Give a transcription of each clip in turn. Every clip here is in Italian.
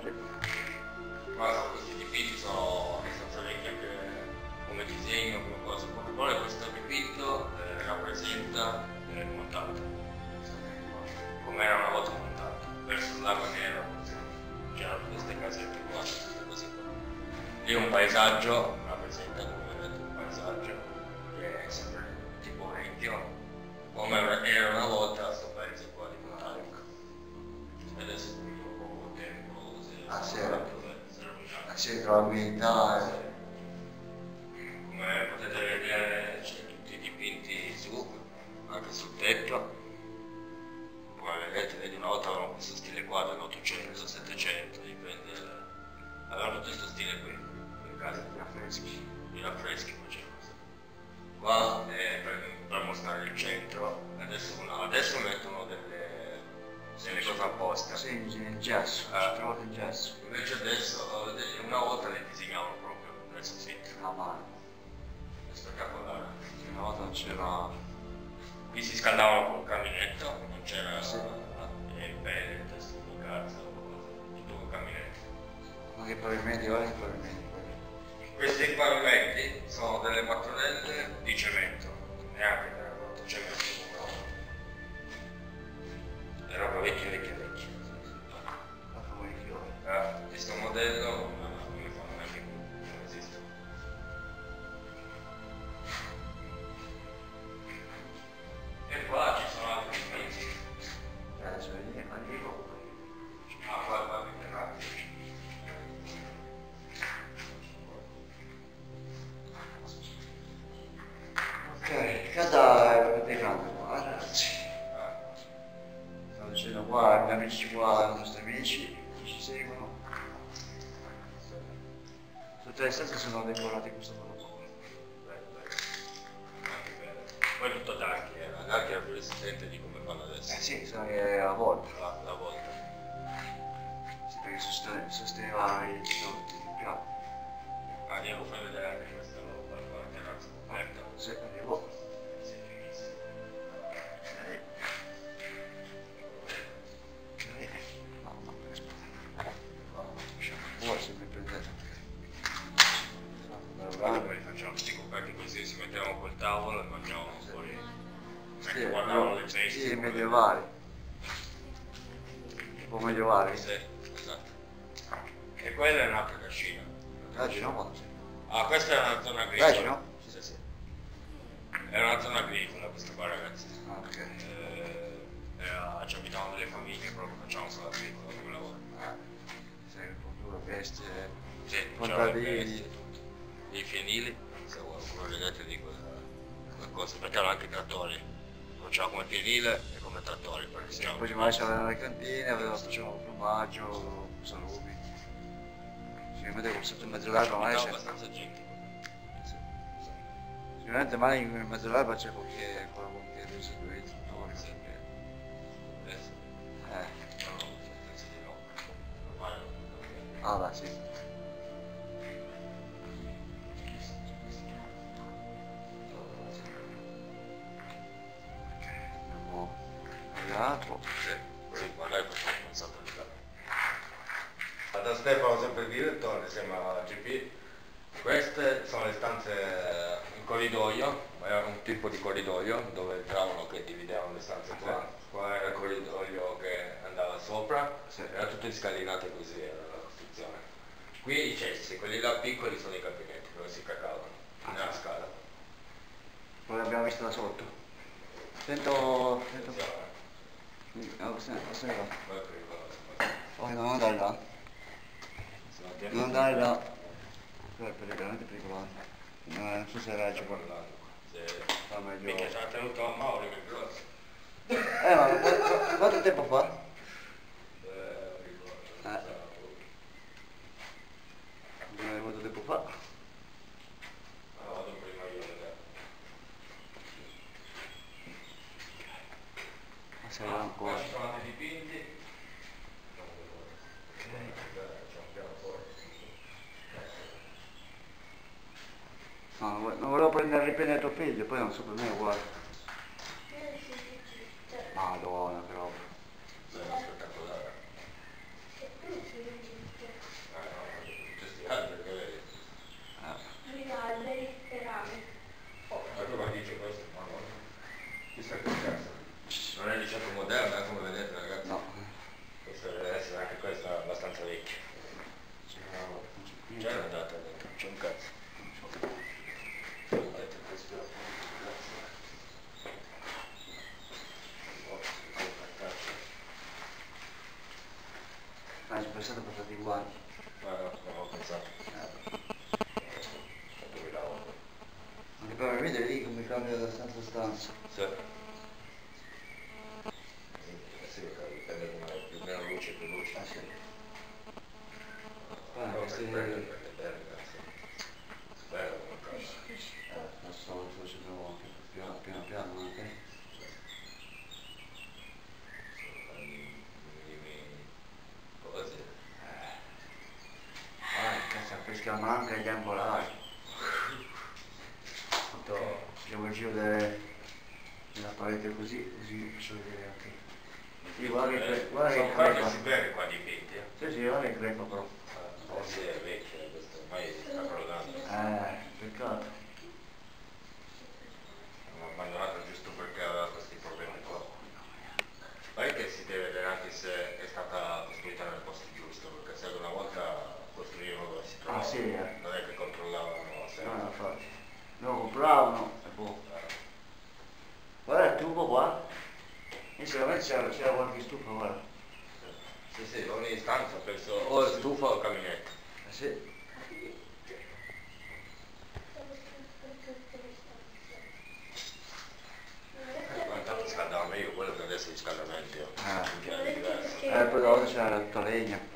magic. Guarda, questi dipinti sono sostanzialmente anche come disegno, come cosa, come vuole. Questo dipinto rappresenta Montata, come era una volta Montata, verso il lago nero, c'erano queste casette qua, queste cose qua. Lì un paesaggio rappresenta, come ho detto, un paesaggio che è sempre tipo un regione, come era una volta questo paese qua di Montata. Adesso un po' tempo, se la guida, come potete vedere c'è tutti i dipinti su, anche sul tetto, come vedete, vedi, una volta avevano questo stile qua dell'800, 700, dipende, avevano tutto questo stile qui, in casa di raffreschi facevano così. Qua per mostrare il centro, adesso, no, adesso mettono delle cose apposta. Sì, il gesso, ci trovate il gesso. Invece adesso, una volta le disegnavano proprio verso il sito. Ah, ma è spettacolare. Una volta c'era... Qui si scaldavano col caminetto, non c'era sì. Il pelle, il testo di carta, tutto col caminetto. Ma che pavimenti, guarda che pavimenti. Questi pavimenti sono delle mattonelle di cemento, neanche della cemento. Era roba vecchia, vecchia, vecchia. Questo modello non ne fanno neanche più, non esiste. E qua ci sono altri pezzi. Cioè, è magnifico. Ma qua va bene, va bene. Ok, cosa avete fatto qua, ragazzi? Sono qua, gli amici qua, i nostri amici che ci seguono. Tutte le stanze sono decorate in questo modo. Poi tutto dark, la dark era più resistente di come fanno adesso. Eh sì, sono che a volte. La volta. Sì, perché sosteneva i giorni di piano. Ah, devo far vedere anche questa roba, la terrazza aperta. Sì, devo. Sì, medievali. Tipo medievali? Sì, esatto. E quella è un'altra cascina. Cascina quanto? Ah, questa è una zona agricola. Cascina? Sì, sì. Era una zona agricola questa qua, ragazzi. Ah, ok. Ci abitavano delle famiglie, proprio facciamo solo agricola come lavoro. Sì, proprio bestie. Sì, c'erano le bestie, tutto. Dei fienili, se qualcuno vedete di quella cosa, perché erano anche trattori. Facciamo come pienile e come trattori. Sì, poi ci mangiavano le cantine, facevano piumaggio, salumi. Si mette con 7 mezzo l'alba, ma c'è abbastanza gente. Sì. Sì. Sicuramente male in mezzo l'alba c'è qualche residui trattori. Sì. Adesso? Penso di no. Ormai no. Ah beh, sì. Da Stefano, sempre il direttore, insieme alla GP. Queste sono le stanze in corridoio, era un tipo di corridoio dove entravano che dividevano le stanze qua. Qua era il corridoio che andava sopra, era tutte scalinate così, era la costruzione. Qui i cessi, quelli là piccoli sono i cabinetti dove si cacavano, nella scala. Poi l'abbiamo visto da sotto. Sento... Posso andare là? Non andare là. Non andare là. Però è veramente pericoloso. Non so se raggio qua. Fa meglio. Perché ci ha tenuto a Mauro che è grosso. Ma quanto tempo fa? Quanto tempo fa? Vado prima io vedere. Ma sarà ancora. Ci sono altri dipinti. No, non volevo prendere a riprendere tuo figlio, poi non so, per me è uguale. Madonna, che roba. Beh, spettacolare. vecchia. Già era andata dentro, c'è un cazzo. Ah, ci ho pensato a portare i guanti. Ah, no, non avevo pensato. Dove lavoro? Non ti provo a vedere lì come cambia da stanza a stanza. Sì. Sì, dipende come è, più meno luce, più luce. Ah, sì. Ah, no, questo è bello, bello, bello, bello. Bello come cosa. Adesso lo facciamo anche piano piano, piano anche. Pesca manca e gambolare. Facciamo il giro della parete così, così faccio vedere anche. Sì, guarda che crepa. Si beve qua di venti. Sì, guarda che crepa però. Forse è vecchia questa, ormai sta crollando. Peccato. L'hanno abbandonato giusto perché aveva questi problemi qua. Ma è che si deve vedere anche se è stata costruita nel posto giusto, perché se ad una volta costruivano si trovavano, sì, non è che controllavano sempre. No, infatti. Non compravano e boh. Guarda il tubo qua. Sinceramente c'era qualche stufa, guarda. Sì, sì, ogni stanza penso o stufa o caminetto. Sì. Quanto riscaldavamo io, quello che adesso riscaldamento. Però c'era tutta legna.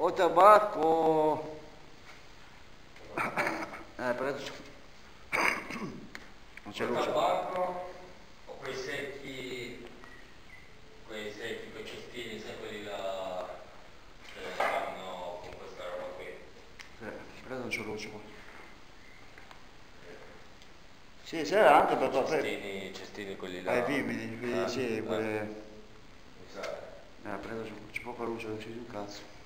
O tabacco, Non c'è luce. Ho quei secchi, quei cestini, sempre di là, ce ne fanno con questa roba qui. Però non c'è luce qua. Sì, c'era anche per papà. I cestini quelli là. Vimini, quelli, sì, quelle... prendo, c'è poca luce, non c'è più un cazzo.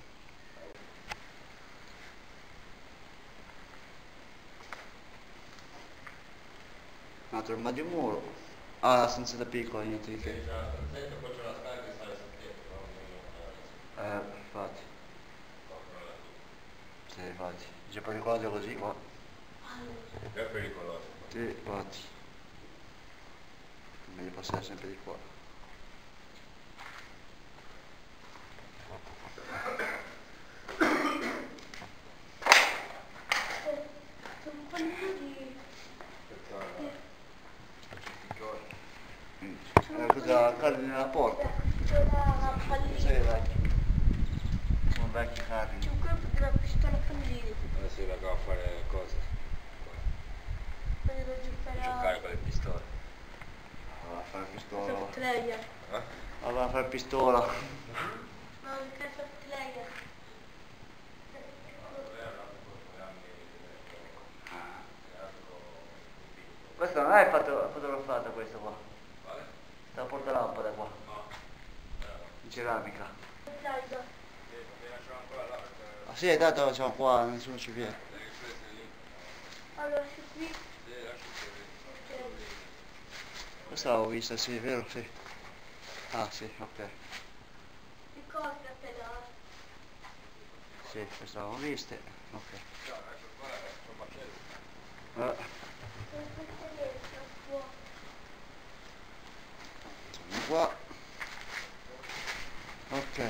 Un altro armadio muro. Ah, la stanzetta piccola, niente di che. Sì, c'è la stanzetta, poi c'è la scala che sta sotto. Infatti. Sì, infatti. C'è pericoloso così qua. È pericoloso. Sì, infatti. Meglio passare sempre di qua. Carri nella porta. C'era una pallina. Sì, sono vecchi carri. C'è un colpo della pistola pallina. Sì, la a fare le cose. Volevo giocare con le pistole. Allora fare pistola. Allora fare pistola. No, il cazzo player. Questo non è fotografata questo qua. La porta lampada qua. No. In ceramica. Ah sì, tanto la facciamo qua, nessuno ci viene. Allora lascio qui. Questa l'avevo vista, sì, vero? Sì. Ah sì, ok. Ricordatela. Sì, questa l'avevo vista. Ok. Qua ok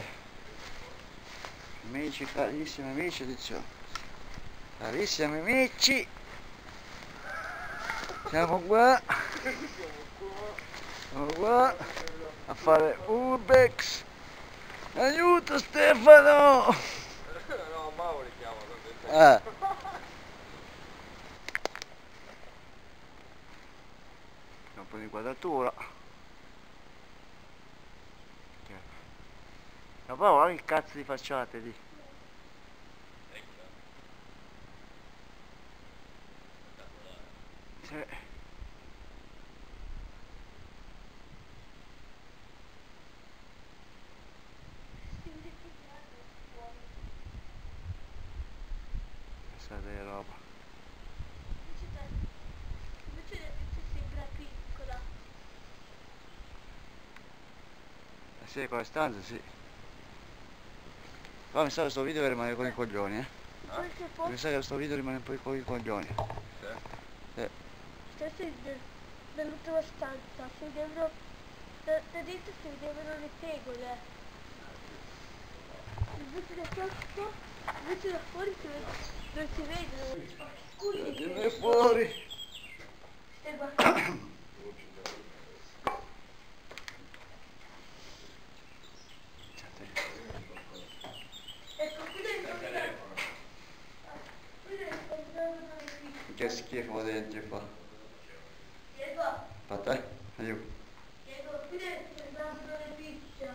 amici, carissimi amici, attenzione carissimi amici, siamo qua a fare Urbex. Aiuto Stefano. No, Mauro li chiama. Un po' di inquadratura. Ma guarda che cazzo di facciate lì. Sì. Questa è roba. Invece la pizza sembra piccola. Sì, con la stanza, sì. Ma mi sa che questo video rimane con i coglioni, eh? Mi sa che questo video rimane poi con i coglioni. Sì. Questo è dell'ultima stanza, si vedono... Da dentro si vedono le tegole. Invece da sotto, invece da fuori non si vedono. Scusi. Fuori! E va. Che schifo dentro fa. Fatta? Aiuto. Qui dentro mangiano le pizze.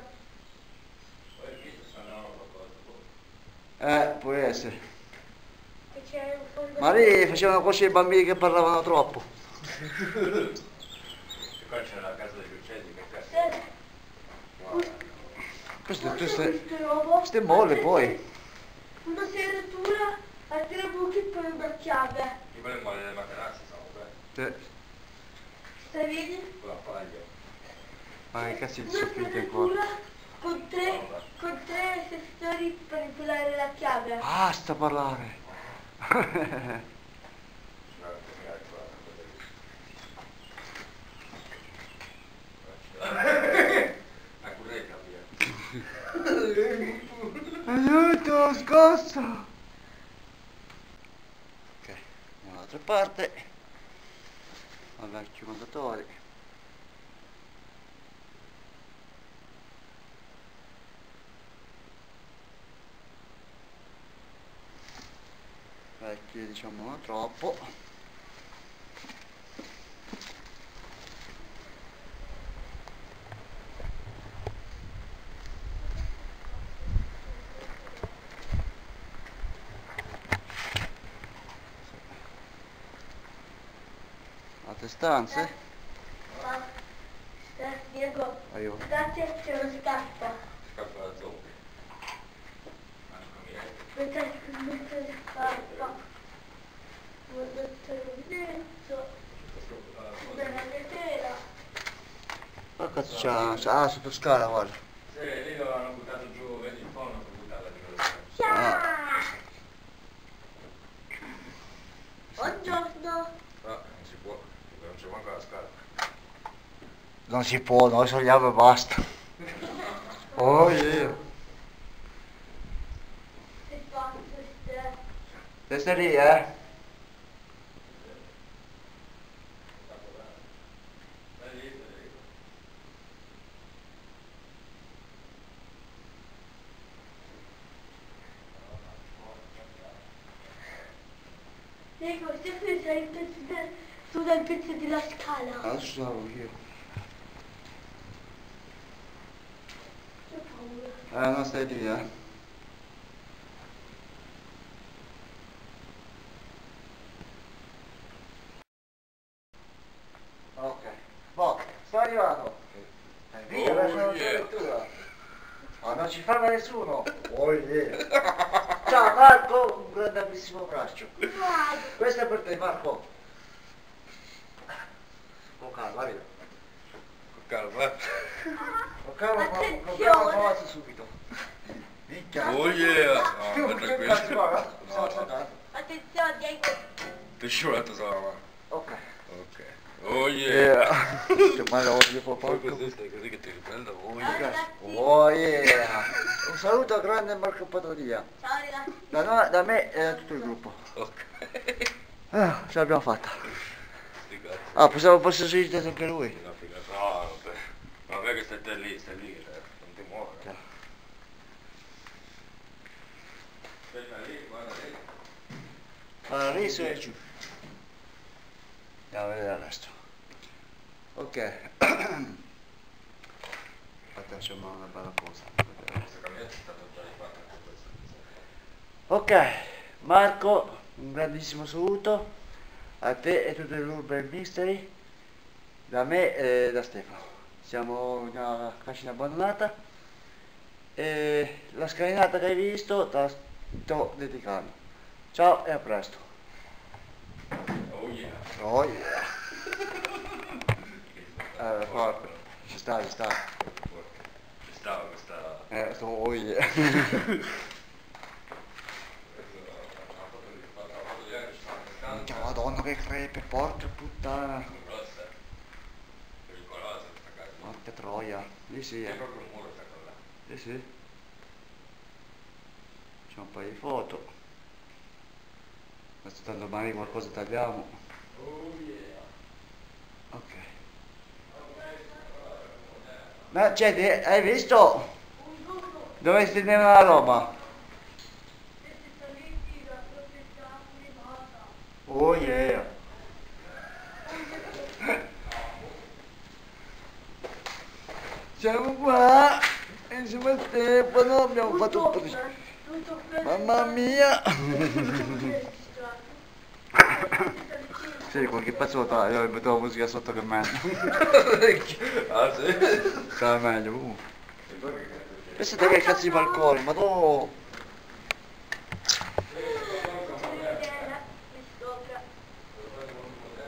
Poi le pizze sono qualcosa. Può essere. Ma lì facevano così i bambini che parlavano troppo. E qua c'era la casa degli uccelli, che cazzo. Queste molle poi. Una serratura a 3 buchi per una chiave. Io volevo muovere le materassi, sono bene. Sì. Stai vedi? Con la paglia. Ma che cazzo di soffitto ancora? Con tre sensori per impolare la chiave. Basta parlare. La curetta via. Aiuto, scossa! Altra parte al vecchio contatore. Vecchio diciamo non troppo. Altre stanze? Diego, grazie, c'è una scarpa. Scarpa da zombie. Manca mia. Questa scarpa. Guardate il dentro. Guardate la tela. Ma cazzo c'è? Ah, sotto scala, guarda. Sì, lì lo hanno buttato giù, vedi un po', non l'hanno buttato giù. Ah. Buongiorno. No, non si può, non c'è manco la scala. Non si può, noi saliamo e basta. Oh yeah. Te stai lì, eh? Ecco, Stefano sei il pezzo tu dal pezzo della scala. Ah, stavo io. Non stai lì, eh? Ok, boh, sto arrivato. Via, lascia la lettura. Ma non ci ferma nessuno. Oh yeah. Ciao Marco, un grandissimo abbraccio. Questo è per te Marco. Con calma, via. Con calma, eh. Lo faccio subito. Minchia. Oh yeah. No, aspetta questo. No. Attenzione, dai. Ti sciolato sulla mano. Ok. Oh yeah. Che male odio papà. Così stai così che ti riprendo. Oh yeah. Un saluto a grande Marco Patodia. Ciao ragazzi. Da me e da tutto il gruppo. Ok. Ce l'abbiamo fatta. Ah, pensavo fosse suicidato anche lui. Vabbè che stai lì, non ti muovi. Guarda lì. Guarda lì, sono giù. Andiamo a vedere il resto. Ok. Facciamo una bella cosa. Ok, Marco, un grandissimo saluto a te e tutto l'Urban Mystery, da me e da Stefano. Siamo in una cascina abbandonata e la scalinata che hai visto te la sto dedicando. Ciao e a presto. Oh yeah. Forte. Ci sta. Ci sta. Oh yeah. Madonna che crepe, porca puttana. Che troia, lì sì, eh. Lì sì. C'è un paio di foto. Adesso tanto domani qualcosa tagliamo. Oh yeah. Ok. Ma c'è, hai visto? Dove si teneva la roba? Oh yeah. Siamo qua insieme a Stefano, abbiamo fatto un po' di... Mamma mia! Sì, qualche pezzo lo taglio, io metto la musica sotto che è meglio. Ah sì? Sarà meglio, Pensate che cazzo di balcone, ma no!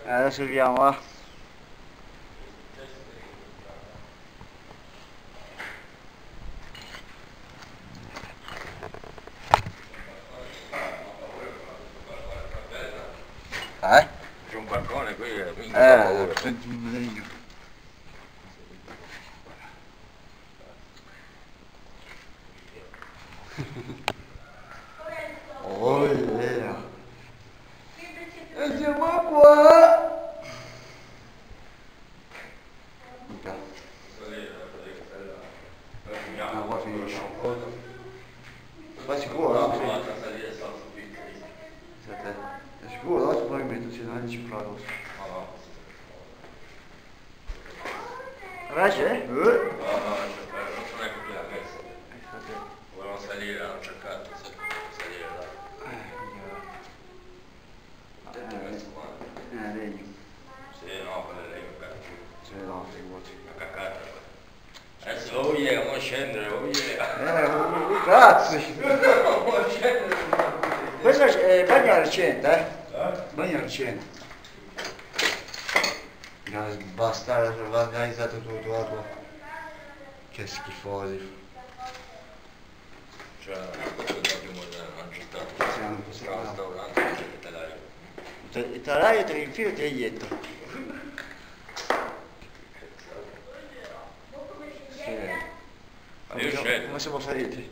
Adesso andiamo, eh! C'è un balcone qui che mi fa paura. Oh yeah. E siamo qua. No, qua finisce. Ma sicuro? Sicuro? Non ci provo. Race? No, non è più la messa. Volevano salire, hanno cercato di salire là. Sì. Adesso, oh yeah, vuoi scendere, oh yeah. Grazie. Vuoi scendere. Questo è bagno alla cena, Bagno alla cena. Bastardo, va organizzato tutto dopo. Che schifosi. Cioè, hanno gettato questo ristorante, il telaio te l'infilo e te li dietro. Come siamo saliti?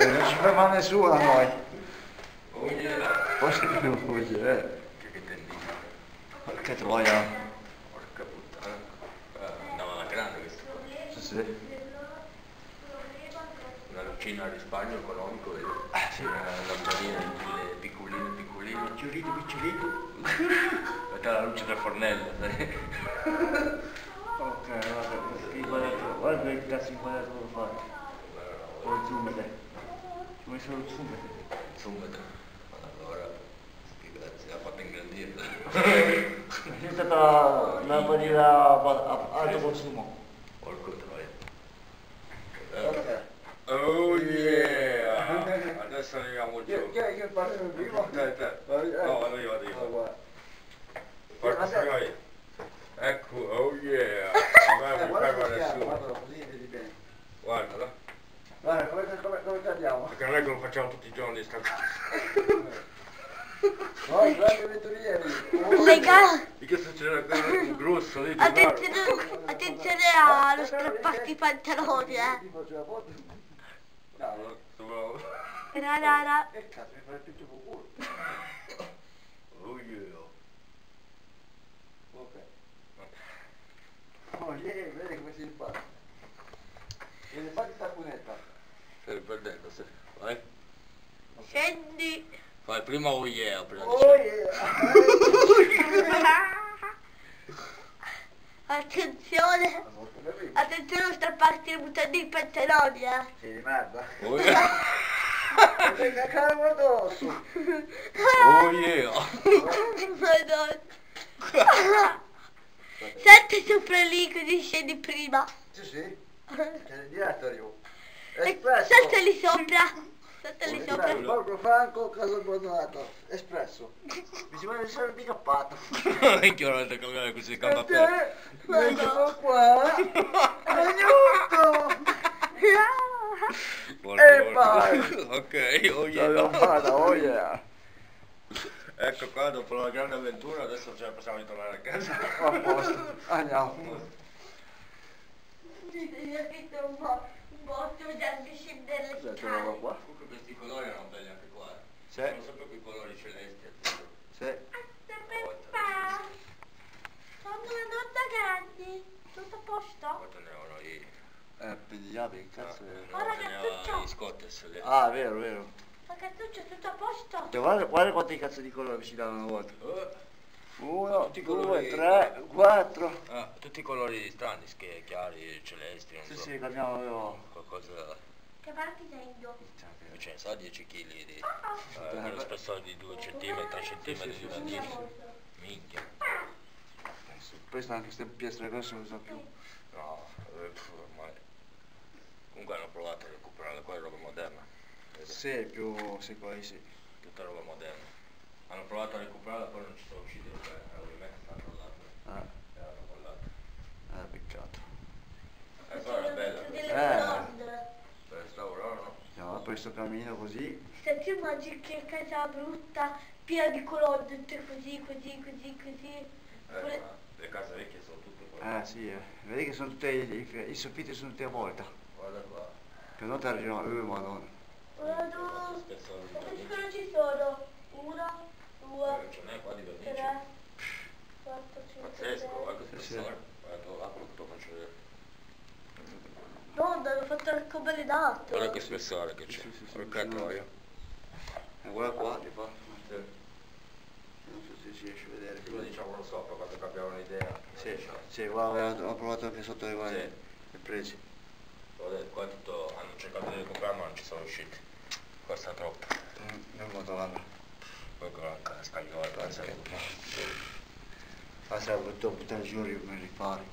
Non ci ferma nessuno a noi. Oh yeah. Poi si vede un po' di che tendina. Porca troia. Porca puttana. Andava alla grande questo qua. Sì, sì. Una lucina di risparmio economico. Sì. Una lampadina di piccolino, piccolino. Picciolino, picciolino. Guarda la luce del fornello. Ok, guarda il cazzo imparato da fare. Poi zoomate, ci vuoi solo zoomate? Zoomate, ma allora, grazie, l'ha fatto ingrandire. C'è stata una maniera alto consumo. Porco troia. Oh yeah! Adesso arriviamo giù. Che parte prima? No, vado io, vado io. Porco troia. Ecco, oh yeah! Non mi prego nessuno. Guardalo così, vedi bene. Guardalo. Guarda, come tagliamo? Perché non è che lo facciamo tutti i giorni sta cosa. No, grande avventurieri. Oh my god! Di che succede? Un grosso lì. Attenzione allo strapparti i pantaloni, Ti faccio la foto? No, sono... Rara. Che cazzo, mi fai il piccio con culo? Oh yeah. Ok. Oh yeah, vedi come si impara. Viene fatti sta cunetta. Stai perdendo, sì. Vai. Scendi. Fai prima oh yeah, prima oh yeah. Attenzione. Attenzione a strapparti le mutande in pantaloni, Sei di merda. Oh yeah. Sei cacavo addosso. Oh yeah. Madonna. Senti sopra lì così scendi prima. Sì, sì. C'è diretto arrivo. Salta lì sopra, salta lì sopra. Porco Franco, caso abbandonato, espresso. Mi sembra di essere bicappato. Che ora devo cambiare così campa per. Guarda qua. Aiuto. E vai. Ok, oh yeah. Oh yeah. Ecco qua, dopo la grande avventura, adesso ce la possiamo ritornare a casa. A posto, andiamo. Posso già scendere le scale. Comunque questi colori erano belli anche qua. Sì. Sono sempre quei colori celesti. Sì. Aspetta. Sono una nonna grande. Tutto a posto? Quanto ne avevano i... pigliavi in cazzo. Oh ragazzuccio. Gli scottes. Ah, vero, vero. Ragazzuccio, tutto a posto? Guarda quanti cazzo di colori ci davano una volta. 1, 2, 3, 4. Tutti i colori strani, chiari, celesti. Sì, sì, cambiamo io. Qualcosa. Che parti sei io? Ce ne so 10 kg di. Lo spessore di 2 cm, 3 cm di una 10. Minchia. Questa anche queste piastre grosse non so più. No, ormai. Comunque hanno provato a recuperare qua roba moderna. Sì, più quasi sì. Tutta roba moderna. Hanno provato a recuperarla, poi non ci sono usciti, ovviamente sta crollata. Era crollata. Peccato. E poi era bella. Per restaurarlo. Andiamo per questo cammino così. Senti, immagini che casa brutta, piena di colonne, così, così, così, così. Le case vecchie sono tutte quelle. Sì, vedi che sono tutte, i soffitti sono tutti a volta. Guarda qua. Che non ti arrivano, madonna. Guarda, non ci sono. 1, 2, 3, 4, 5. Pazzesco, anche se pensare. Guarda, là quello che tu faccio vedere. No, l'hanno fatto anche belle date. Guarda che spessore che c'è. Porca troia. E guarda qua, ti fa. Non so se si riesce a vedere. Quello diciamolo sopra, quando capiamo un'idea. Sì, guarda, ho provato anche sotto le guardie. Le presi. Qua tutto hanno cercato di comprare ma non ci sono riusciti. Costa troppo. Non vado là. Con la casca gli ho fatto. Passa tutto a buttare giù e ripari.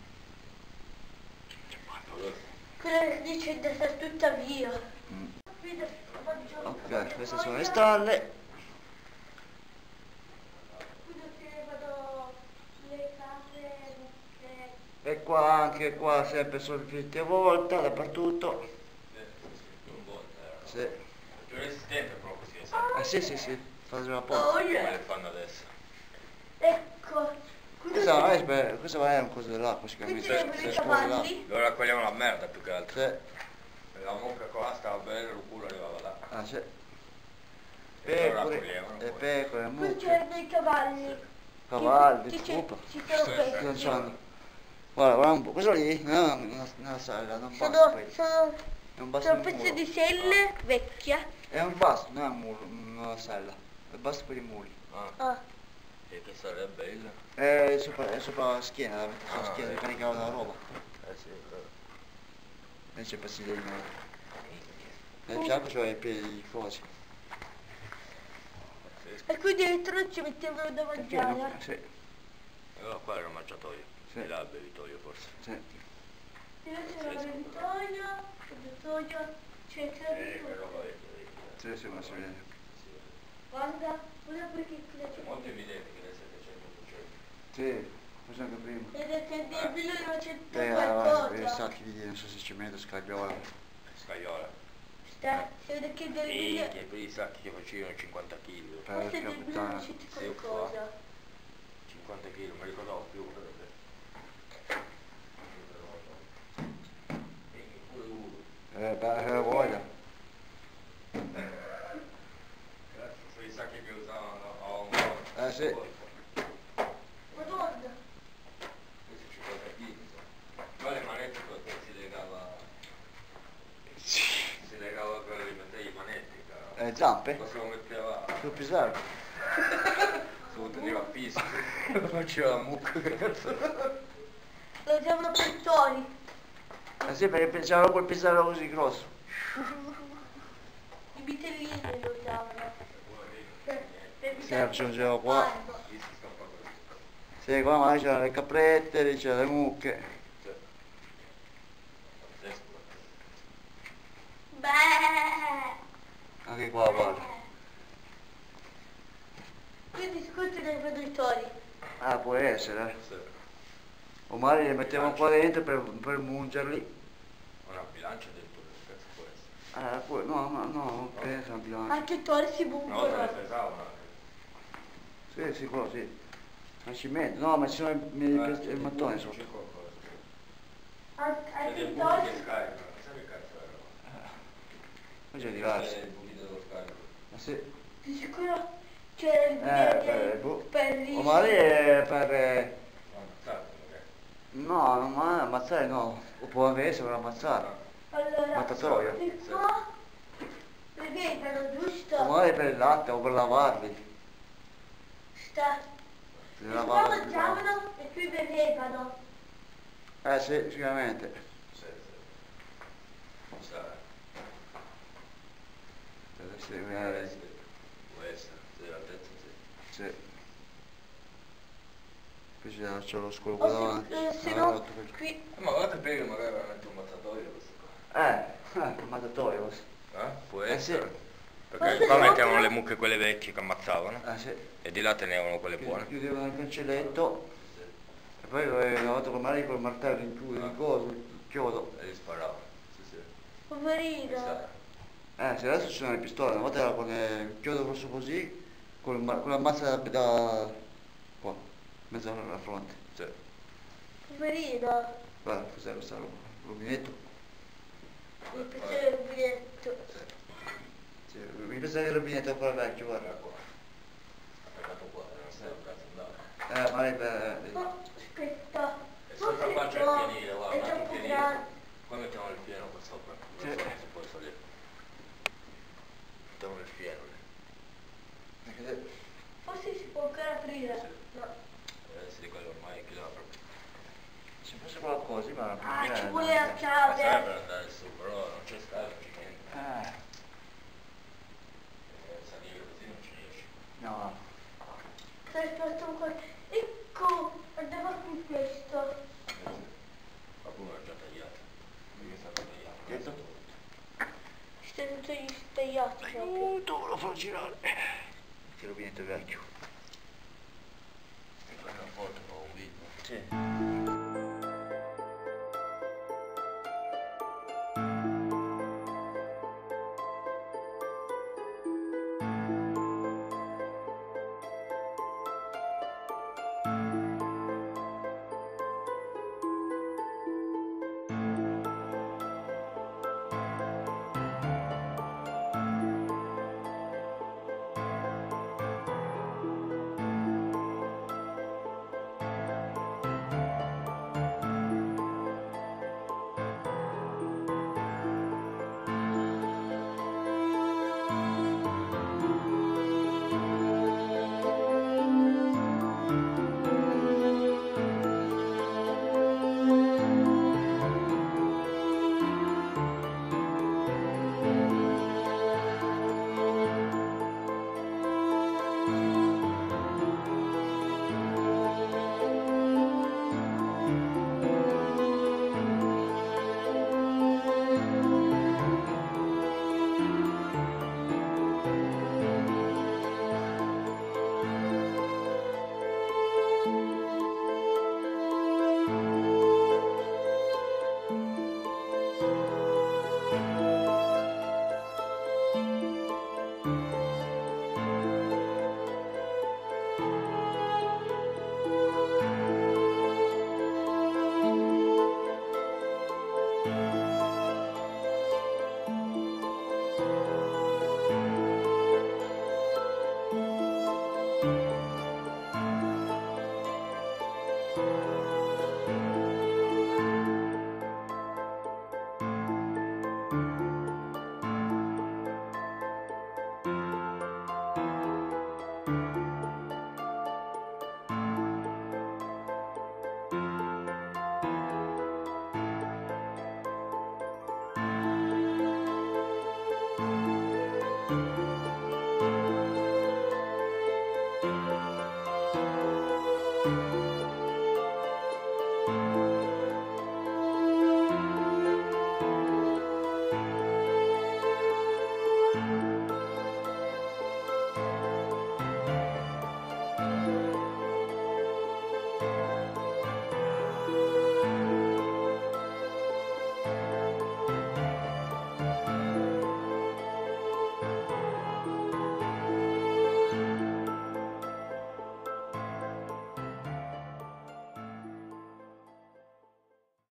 Quello che dice da tuttavia. Ok, queste sono le stalle. E qua anche qua sempre soffitte a volta, dappertutto. Sì. Resistente proprio, sì. Ah sì sì sì, faccio una porta. Oh, yeah. Come le fanno adesso? Ecco. Questa è una cosa dell'acqua, si capisce. Loro raccogliamo la merda più che altro. Sì. La mucca qua stava bene, il culo arrivava là. Ah sì. Pecore, mucche. Qui c'erano i cavalli. Cavalli, scupa. Non sanno. Guarda, guarda un po', questo lì no, sale, non basta, sono un pezzo di sella vecchia. È un basto, non è un muro, una sella, è basto per i muri. E che sella è bella? È sopra la schiena, la metto sulla schiena, caricava la roba. Sì, e c'è pezzi di muro. Nel fianco c'era i piedi fuosi. E qui dentro ci mettevano da mangiare. Sì. E allora qua era un mangiatoio. Sì. E là il bevitoio forse. Sì. E là c'era il bevitoio, c'è il bevitoio. Sì, sì, ma si vede. Guarda, guarda poi che c'è. È molto evidente che lei sia che c'è. Sì, forse anche prima. Vedete, nel bevitoio c'è tutto qualcosa. Vedi, sacchi di non so se ci metto, scagliola. Scagliola? Si vede che del bevitoio... Sì, che poi i sacchi che facevano 50 kg. Forse del bevitoio c'è tutto qualcosa. 50 kg, non mi ricordavo più. Beh, voglia. Sono i sacchi che usavano a un... sì. Madonna. Questo ci fa capire. Qua le manette si legava... Sì. Si legava per mettere i manetti. Zampe? Qua se lo metteva... Sul pisarro. Se lo teneva a pista. Lo faceva la mucca, che cazzo. Lo usavano per i tori. Ah sì, perché pensavo quel pizzarro così grosso. I bitellini lo usavano. Si raggiungeva qua. Sì, qua magari c'erano le caprette, lì c'erano le mucche. Beh. Anche qua guarda. Quindi scusi dai produttori. Ah, può essere. O magari li mettiamo qua dentro per mungerli. Una bilancia del toro, che cazzo può essere? No, penso una bilancia. Anche il toro si bucano. No, se ne pesavano. Sì, sì, quello sì. Ma cimento, no, ma ci sono i mattoni sotto. Anche il toro si scarica, non sai che cazzo era. Ma c'è diverso. C'è il buchino dello scarico. Ma sì. Di sicuro c'era il buchino per lì. O magari è per... No, non male, ammazzare no, o può avere sembra ammazzare. Allora, mattatoio. Le vengono giusto? O magari per il latte o per lavarli. Sta. E qua mangiavano e qui bevevano. Sì, sicuramente. Sì. Sì. Può essere, sì, l'ha detto, sì. Sì. Qui c'è lo scolpo davanti. Se no, qui... Ma guarda che magari veramente un mattatoio questo qua. Un mattatoio questo. Può essere. Sì. Perché qua mettevano le mucche quelle vecchie che ammazzavano. Sì. E di là tenevano quelle buone. Chiudevano il cancelletto. Sì. E poi una volta con Mario con il martello in chiuso, il coso, il chiodo. E li sparavano. Sì, sì. Poverino. Se adesso ci sono le pistole, una volta era con il chiodo grosso così, con la mazza da... mezzo alla fronte. Sì. Poverino. Guarda, cos'è questo rubinetto? Mi piace il rubinetto. Sì. Mi piace il rubinetto ancora vecchio, guarda qua. Ha toccato qua, non sei un cazzo andato. Ma è per... aspetta. E sopra qua c'è il pianile, guarda, è un pianile. Qua mettiamo il pieno qua sopra. Sì. Non si può salire. Mettiamo il pieno lì. Forse si può ancora aprire. Sì. No. Di quello ormai che l'ha proprio. Se fosse qualcosa, ma... ci vuole la chiave! Ma per andare su, però non c'è scala, non c'è niente. Salire così non ci riesci. No. Aspetta ancora. Ecco, andiamo qui questo. Qualcuno l'ha già tagliato. far girare, che rubinetto è vecchio. E quello è un po' troppo vinto. Sì.